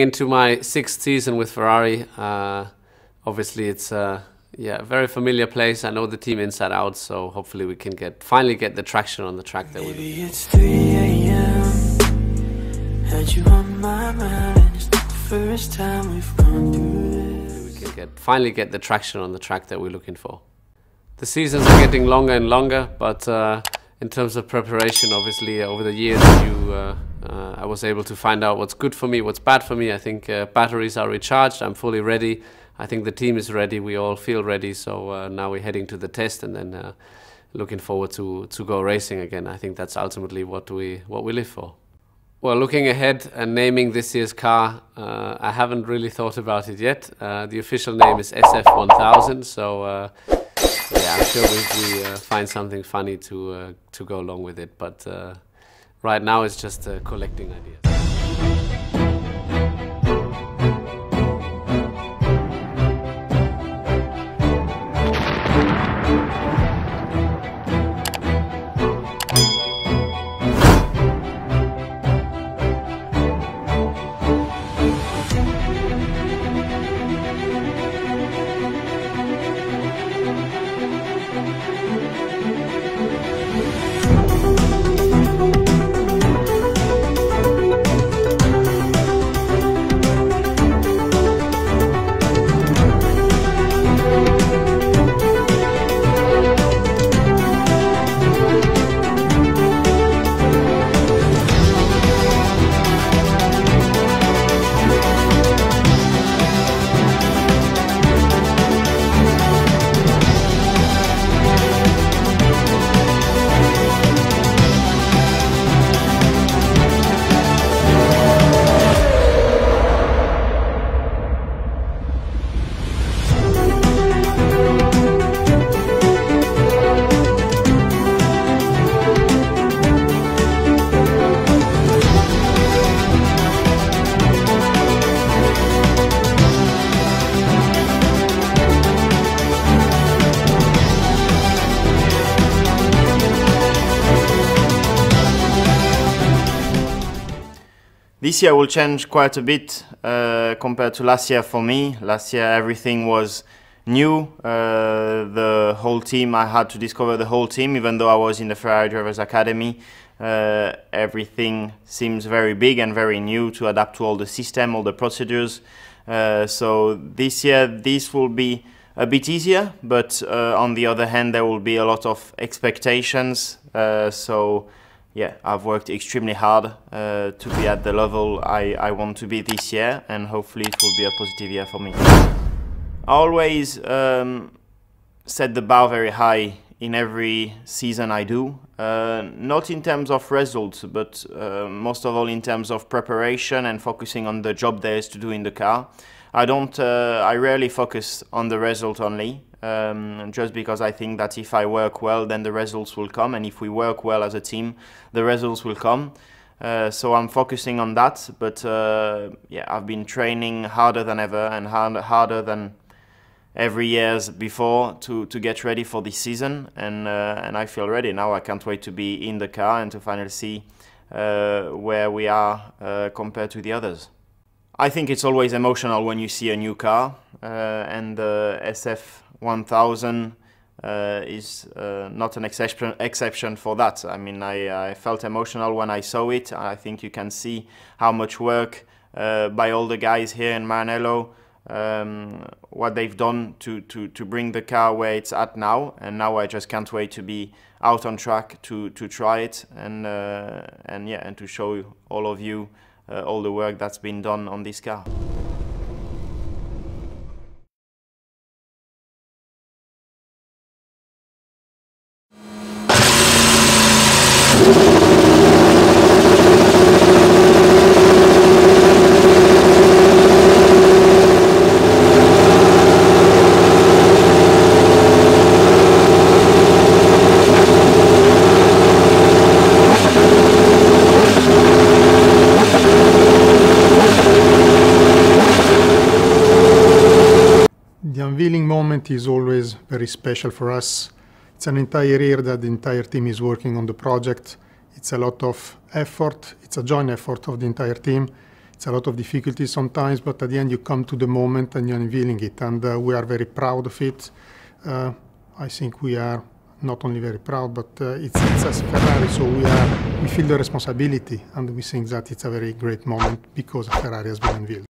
Into my 6th season with Ferrari, obviously it's a very familiar place. I know the team inside out, so hopefully we can finally get the traction on the track that we do. Maybe it's 3 a.m. Had you on my mind, and it's not the first time we've gone through this. We can finally get the traction on the track that we're looking for. The seasons are getting longer and longer, but in terms of preparation, obviously over the years I was able to find out what's good for me, what's bad for me. I think batteries are recharged, I'm fully ready. I think the team is ready, we all feel ready, so now we're heading to the test and then looking forward to go racing again. I think that's ultimately what we live for. Well, looking ahead and naming this year's car, I haven't really thought about it yet. The official name is SF1000, so yeah, I'm sure we find something funny to go along with it, but right now it's just collecting ideas. This year will change quite a bit compared to last year for me. Last year everything was new, the whole team, I had to discover the whole team, even though I was in the Ferrari Drivers Academy. Everything seems very big and very new to adapt to all the system, all the procedures. So this year this will be a bit easier, but on the other hand there will be a lot of expectations. So yeah, I've worked extremely hard to be at the level I want to be this year, and hopefully it will be a positive year for me. I always set the bar very high in every season I do, not in terms of results, but most of all in terms of preparation and focusing on the job there is to do in the car. I rarely focus on the result only, just because I think that if I work well then the results will come, and if we work well as a team the results will come. So I'm focusing on that, but yeah, I've been training harder than ever and harder than every years before to get ready for this season, and I feel ready now. I can't wait to be in the car and to finally see where we are compared to the others. I think it's always emotional when you see a new car, and the SF1000 is not an exception for that. I mean, I felt emotional when I saw it. I think you can see how much work by all the guys here in Maranello, what they've done to bring the car where it's at now, and now I just can't wait to be out on track to try it and yeah, and to show all of you all the work that's been done on this car. The unveiling moment is always very special for us. It's an entire year that the entire team is working on the project. It's a lot of effort, it's a joint effort of the entire team. It's a lot of difficulty sometimes, but at the end you come to the moment and you're unveiling it, and we are very proud of it. I think we are not only very proud, but it's as Ferrari, so we feel the responsibility, and we think that it's a very great moment because Ferrari has been unveiled.